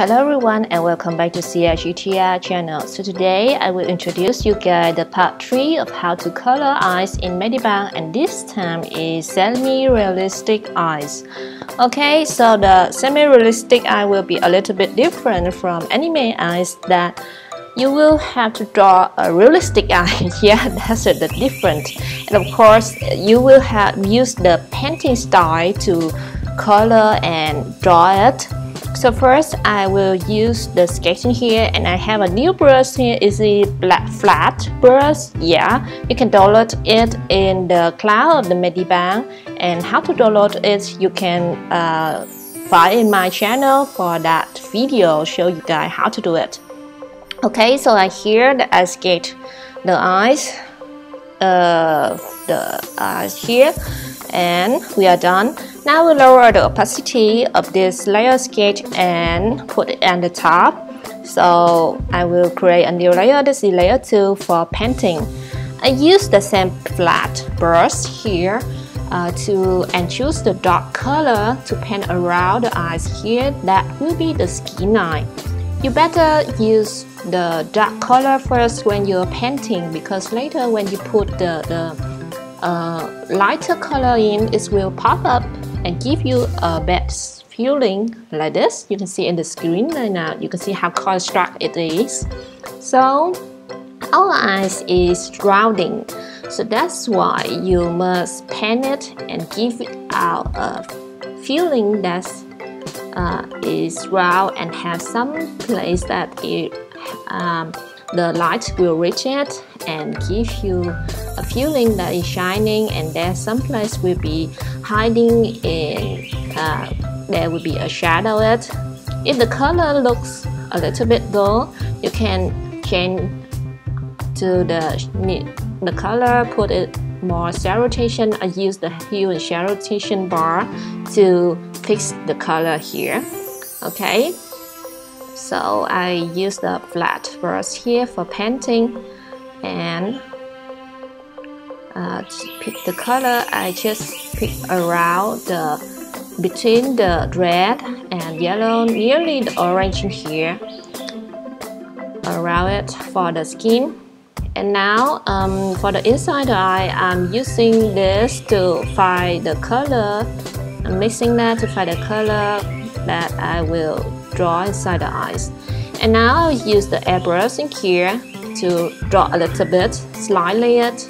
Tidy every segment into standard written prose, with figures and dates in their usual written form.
Hello everyone and welcome back to CLGTart channel. So today I will introduce you guys the part 3 of how to color eyes in Medibang, and this time is semi-realistic eyes. Okay, so the semi-realistic eye will be a little bit different from anime eyes that you will have to draw a realistic eye. Yeah, that's the difference. And of course you will have used the painting style to color and draw it. So first, I will use the sketching here, and I have a new brush here. Is a black flat brush. Yeah, you can download it in the cloud of the Medibang, and how to download it you can find in my channel for that video. Show you guys how to do it. Okay, so here that I sketch the eyes, here, and we are done. Now we lower the opacity of this layer sketch and put it on the top. So I will create a new layer. This is layer 2 for painting. I use the same flat brush here and choose the dark color to paint around the eyes here. That will be the skin eye. You better use the dark color first when you're painting, because later when you put the lighter color in, it will pop up and give you a bad feeling like this. You can see in the screen right now, you can see how contrast it is. So our eyes is rounding, so that's why you must paint it and give it out a feeling that is round and have some place that it the light will reach it and give you a feeling that is shining, and there's some place will be hiding in, there will be a shadow it. If the color looks a little bit dull, you can change to the color, put it more saturation. I use the hue and saturation bar to fix the color here. Okay, so I use the flat brush here for painting, and to pick the color, I just pick around between the red and yellow, nearly the orange here, around it for the skin. And now for the inside eye, I'm using this to find the color. I'm mixing that to find the color that I will draw inside the eyes. And now I'll use the airbrush in here to draw a little bit, slightly it.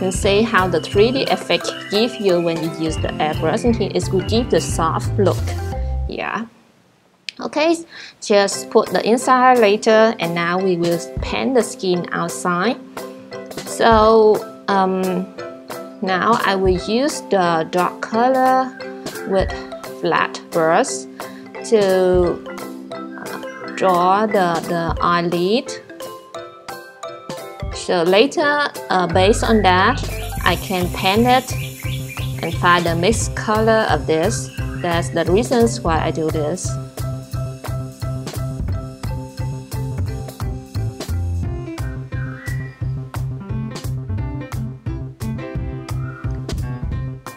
And see how the 3D effect give you when you use the airbrush in here. It will give the soft look. Yeah. Okay, just put the inside later, and now we will paint the skin outside. So now I will use the dark color with flat brush to draw the eyelid. So later, based on that, I can paint it and find the mixed color of this. That's the reasons why I do this.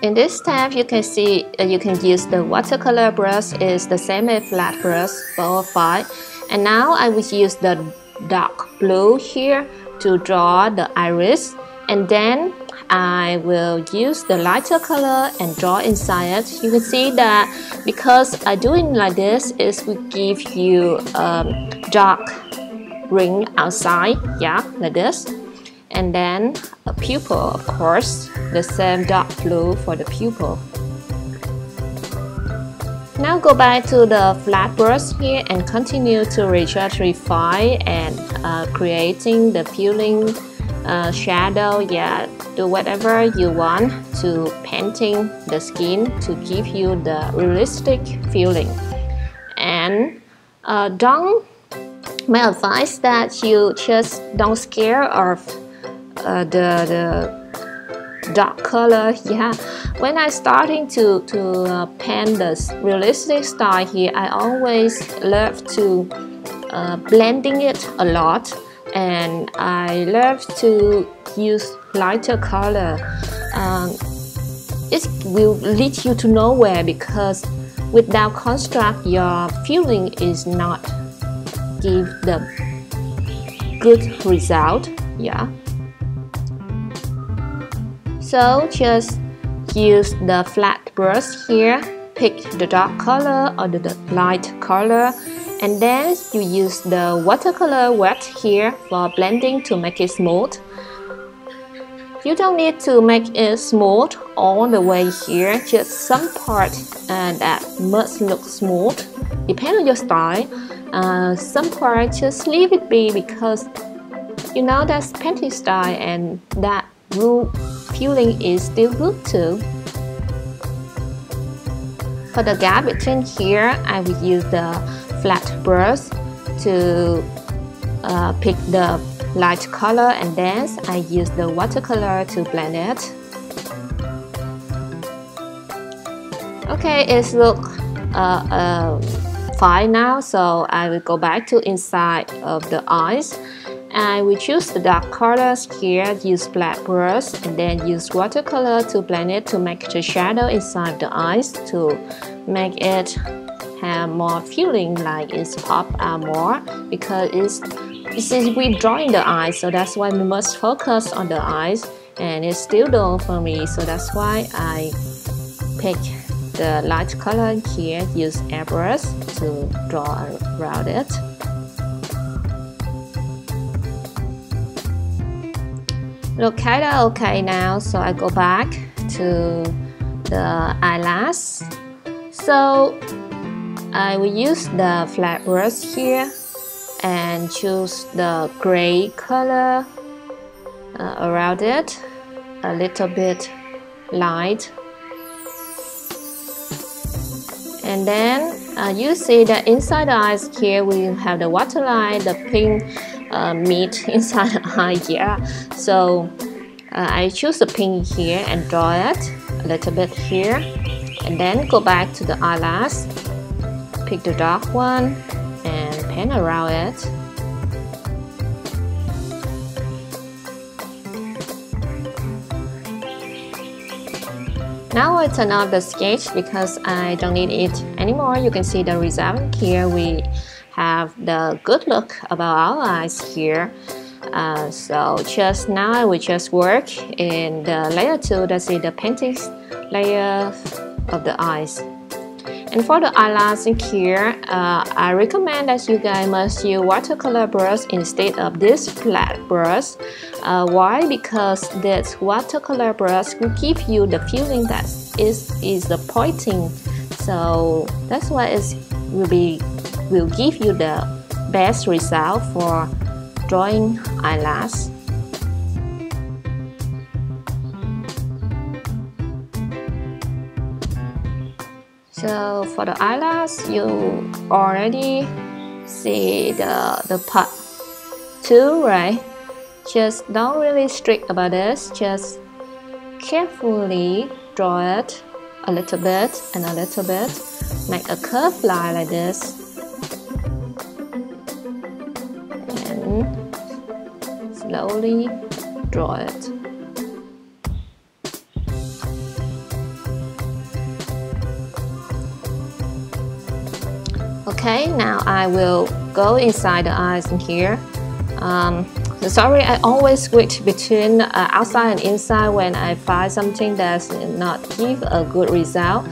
In this step, you can see you can use the watercolor brush. It's the same as flat brush, both. And now I will use the dark blue here to draw the iris, and then I will use the lighter color and draw inside it. You can see that because I doing like this, it will give you dark ring outside, yeah, like this. And then a pupil, of course, the same dark blue for the pupil. Now go back to the flat brush here and continue to refine and creating the peeling shadow. Yeah, do whatever you want to painting the skin to give you the realistic feeling. And don't, my advice that you just don't scare of the dark color. Yeah, when I starting to paint this realistic style here, I always love to blending it a lot, and I love to use lighter color. It will lead you to nowhere, because Without construct, your filling is not give the good result. Yeah. So just use the flat brush here. Pick the dark color or the light color, and then you use the watercolor wet here for blending to make it smooth. You don't need to make it smooth all the way here, just some part that must look smooth, depending on your style. Some part just leave it be, because you know that's painting style, and that blue feeling is still good too. For the gap between here, I will use the flat brush to pick the light color, and then I use the watercolor to blend it. Okay, it looks fine now, so I will go back to inside of the eyes. I will choose the dark colors here, use black brush, and then use watercolor to blend it to make the shadow inside the eyes to make it have more feeling, like it's pop out more, because it's we drawing the eyes, so that's why we must focus on the eyes, and it's still dull for me, so that's why I pick the light color here, use airbrush to draw around it. Look kinda okay now, so I go back to the eyelash. So I will use the flat brush here and choose the gray color around it, a little bit light. And then you see that inside the eyes here we have the waterline, the pink meat inside the eye here. So I choose the pink here and draw it a little bit here, and then go back to the eyelash, pick the dark one and paint around it. Now I turn off the sketch because I don't need it anymore. You can see the result here. We have the good look about our eyes here. So just now I will just work in the layer 2, that's in the painting layer of the eyes. And for the eyelash here, I recommend that you guys must use watercolor brush instead of this flat brush. Why? Because this watercolor brush will give you the feeling that is the pointing. So that's why it will give you the best result for drawing eyelash. So for the eyelash, you already see the part 2, right? Just don't really strict about this, just carefully draw it a little bit and a little bit, make a curved line like this. Slowly draw it. Okay, now I will go inside the eyes in here. Sorry, I always switch between outside and inside when I find something that's not give a good result.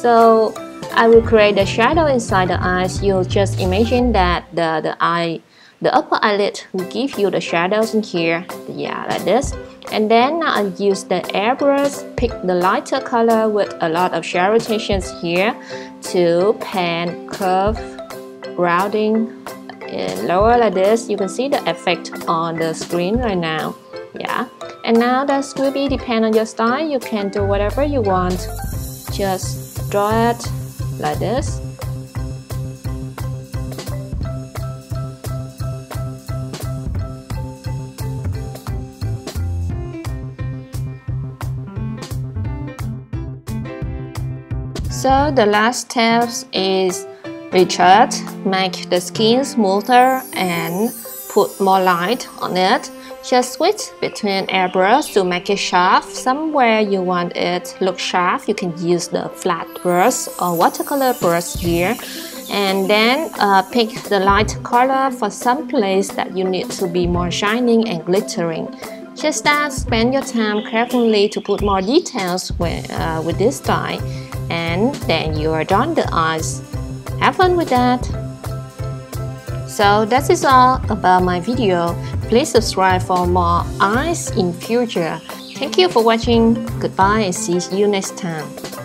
So I will create the shadow inside the eyes. You just imagine that the upper eyelid will give you the shadows in here, yeah, like this. And then I use the airbrush, pick the lighter color with a lot of shadow rotations here to paint curve rounding and lower like this. You can see the effect on the screen right now, yeah. And now that will be depend on your style. You can do whatever you want. Just draw it like this. So the last step is retouch, make the skin smoother and put more light on it. Just switch between airbrush to make it sharp. Somewhere you want it look sharp, you can use the flat brush or watercolor brush here. And then pick the light color for some place that you need to be more shining and glittering. Just that, spend your time carefully to put more details with this dye. And then you are done the eyes. Have fun with that! So that is all about my video. Please subscribe for more eyes in future. Thank you for watching. Goodbye and see you next time.